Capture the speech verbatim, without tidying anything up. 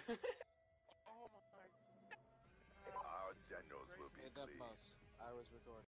Oh my God. Our generals will be pleased. I was recording.